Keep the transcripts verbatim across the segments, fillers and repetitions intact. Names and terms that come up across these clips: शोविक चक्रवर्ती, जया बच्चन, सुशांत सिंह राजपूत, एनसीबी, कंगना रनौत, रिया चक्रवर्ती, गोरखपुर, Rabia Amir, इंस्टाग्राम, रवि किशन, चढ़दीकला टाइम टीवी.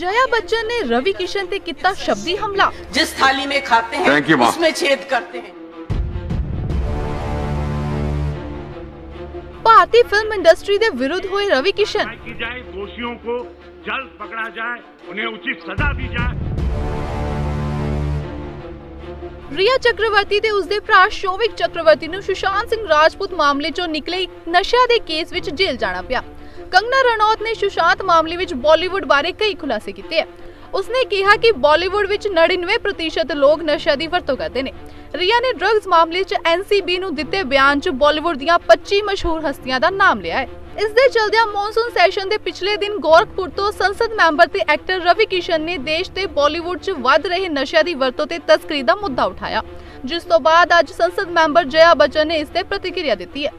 जया बच्चन ने रवि किशन पे कितना शब्दी हमला। जिस थाली में खाते हैं उसमें छेद करते हैं। भारतीय फिल्म इंडस्ट्री के विरुद्ध हुए रवि किशन। दोषियों को जल्द पकड़ा जाए, उन्हें उचित सजा दी जाए। रिया चक्रवर्ती दे उस दे भरा शोविक चक्रवर्ती ने सुशांत सिंह राजपूत मामले चो निकले नशा दे केस विच जेल जाना पिया। कंगना रनौत ने सुशांत मामले विच बॉलीवुड बारे कई खुलासे कीते हैं। उसने कहा कि बॉलीवुड विच निन्यानवे प्रतिशत लोग नशा दी वरतों करते हैं। रिया ने ड्रग्स मामले च एनसीबी नू दिते बयान च बॉलीवुड दियां पच्चीस मशहूर हस्तियां दा नाम लिया है। इस दे चलदियां मॉनसून सेशन दे पिछले दिन गोरखपुर तो संसद मैंबर ते एक्टर रवि किशन ने देश ते बॉलीवुड च वध रहे नशा दी वरतों ते तस्करी दा मुद्दा उठाया, जिस तो बाद अज संसद मैंबर जया बच्चन ने इस ते प्रतिक्रिया दिती है।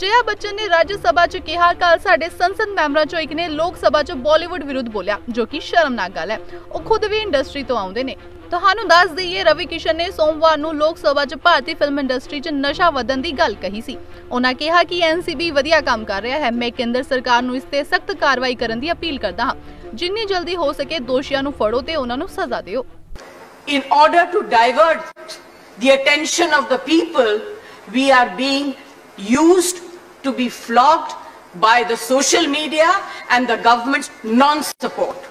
जया बच्चन ने राज्यसभा च कहा कल साडे संसद मैंबरां चो एक ने लोकसभा च बॉलीवुड विरुद्ध बोलिया, जो कि शर्मनाक गल है। वह खुद भी इंडस्ट्री तो आउंदे ने। तुहानू दस दईए रवि किशन ने सोमवार नू लोकसभा च भारतीय फिल्म इंडस्ट्री च नशा वधन दी गल कही सी। उन्हां कहा कि एनसीबी वधिया काम कर रहा है। मैं केंद्र सरकार नू इस ते सख्त कार्रवाई करन दी अपील करदा हां। जिन्नी जल्दी हो सके दोषियां नू फड़ो ते उन्हां नू सजा दिओ। In order to divert the attention of the people we are being used to be flogged by the social media and the government's non-support.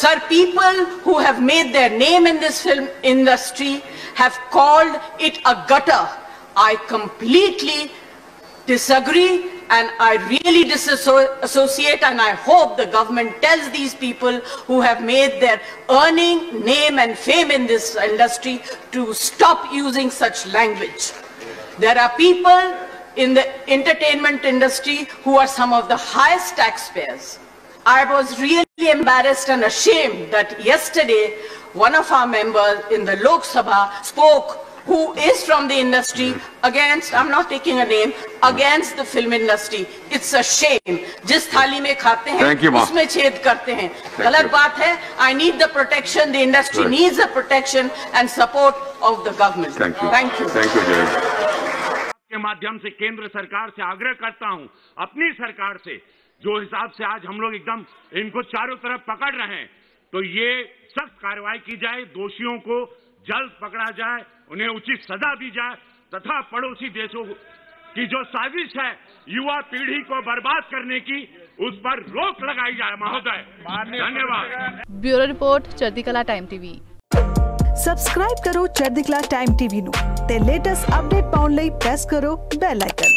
Sir, people who have made their name in this film industry have called it a gutter. I completely disagree and I really disassociate, and I hope the government tells these people who have made their earning, name and fame in this industry to stop using such language. There are people in the entertainment industry who are some of the highest taxpayers. I was really embarrassed and ashamed that yesterday one of our members in the Lok Sabha spoke, who is from the industry, against, I'm not taking a name, against the film industry. It's a shame. Jis thali mein khate hain usme chhed karte hain. Galat baat hai. I need the protection. The industry right. needs the protection and support of the government. Thank you. Thank you. Thank you, Jay. के माध्यम से केंद्र सरकार से आग्रह करता हूं, अपनी सरकार से, जो हिसाब से आज हम लोग एकदम इनको चारों तरफ पकड़ रहे हैं, तो ये सख्त कार्रवाई की जाए, दोषियों को जल्द पकड़ा जाए, उन्हें उचित सजा दी जाए तथा पड़ोसी देशों की जो साजिश है युवा पीढ़ी को बर्बाद करने की, उस पर रोक लगाई जाए। महोदय धन्यवाद। Bureau report, चढ़दीकला टाइम टीवी। Subscribe करो चढ़दीकला टाइम टीवी नू ते लेटेस्ट अपडेट पाउन लई प्रेस करो बेल आइकन।